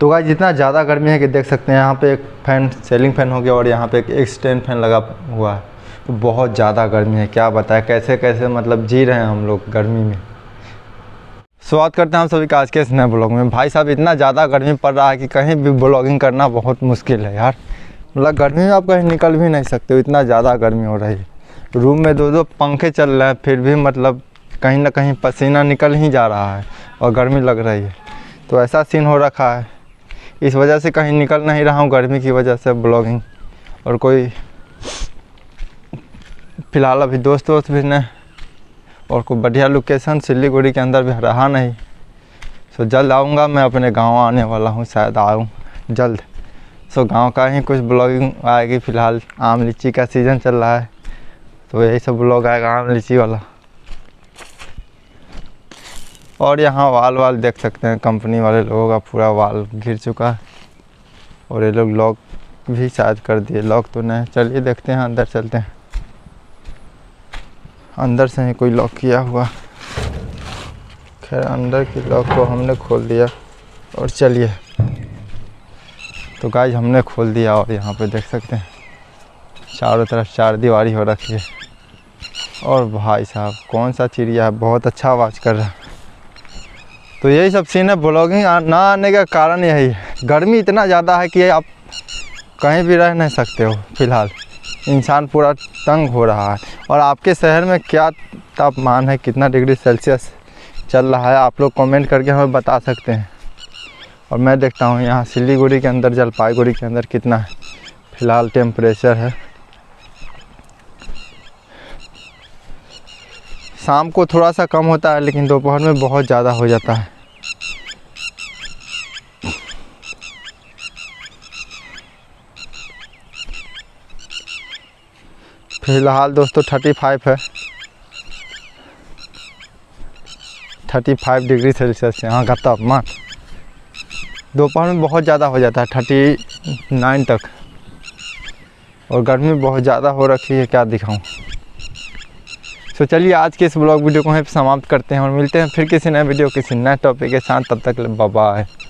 तो गाइस जितना ज़्यादा गर्मी है कि देख सकते हैं यहाँ पे एक फ़ैन सेलिंग फ़ैन हो गया और यहाँ पे एक स्टैंड फ़ैन लगा हुआ है। तो बहुत ज़्यादा गर्मी है, क्या बताएं कैसे कैसे मतलब जी रहे हैं हम लोग गर्मी में। स्वागत करते हैं हम सभी का आज के इस नए ब्लॉग में। भाई साहब इतना ज़्यादा गर्मी पड़ रहा है कि कहीं भी ब्लॉगिंग करना बहुत मुश्किल है यार, मतलब गर्मी में आप कहीं निकल भी नहीं सकते हो, इतना ज़्यादा गर्मी हो रही है। रूम में दो दो पंखे चल रहे हैं फिर भी मतलब कहीं ना कहीं पसीना निकल ही जा रहा है और गर्मी लग रही है। तो ऐसा सीन हो रखा है, इस वजह से कहीं निकल नहीं रहा हूँ गर्मी की वजह से ब्लॉगिंग। और कोई फ़िलहाल अभी दोस्त वोस्त भी नहीं और कोई बढ़िया लोकेशन सिलीगुड़ी के अंदर भी रहा नहीं। सो जल्द आऊँगा मैं, अपने गांव आने वाला हूँ, शायद आऊँ जल्द। सो गांव का ही कुछ ब्लॉगिंग आएगी। फ़िलहाल आम लीची का सीज़न चल रहा है तो यही सब ब्लॉग आएगा आम लीची वाला। और यहाँ वाल वाल देख सकते हैं, कंपनी वाले लोगों का पूरा वाल घिर चुका है और ये लोग लॉक भी शायद कर दिए, लॉक तो नहीं। चलिए देखते हैं अंदर चलते हैं, अंदर से ही कोई लॉक किया हुआ। खैर अंदर की लॉक को हमने खोल दिया और चलिए। तो गाइस हमने खोल दिया और यहाँ पे देख सकते हैं चारों तरफ चार दीवारी हो रखी है। और भाई साहब कौन सा चिड़िया है, बहुत अच्छा आवाज़ कर रहा है। तो यही सब सीन है, ब्लॉगिंग ना आने का कारण यही है, गर्मी इतना ज़्यादा है कि आप कहीं भी रह नहीं सकते हो। फिलहाल इंसान पूरा तंग हो रहा है। और आपके शहर में क्या तापमान है, कितना डिग्री सेल्सियस चल रहा है, आप लोग कमेंट करके हमें बता सकते हैं। और मैं देखता हूँ यहाँ सिलीगुड़ी के अंदर, जलपाईगुड़ी के अंदर कितना है फ़िलहाल टेम्परेचर है। शाम को थोड़ा सा कम होता है लेकिन दोपहर में बहुत ज़्यादा हो जाता है। फिलहाल दोस्तों 35 है, 35 डिग्री सेल्सियस यहाँ का तापमान। दोपहर में बहुत ज़्यादा हो जाता है 39 तक। और गर्मी बहुत ज़्यादा हो रखी है, क्या दिखाऊं। तो चलिए आज के इस ब्लॉग वीडियो को हम समाप्त करते हैं और मिलते हैं फिर किसी नए वीडियो किसी नए टॉपिक के साथ। तब तक बाय बाय।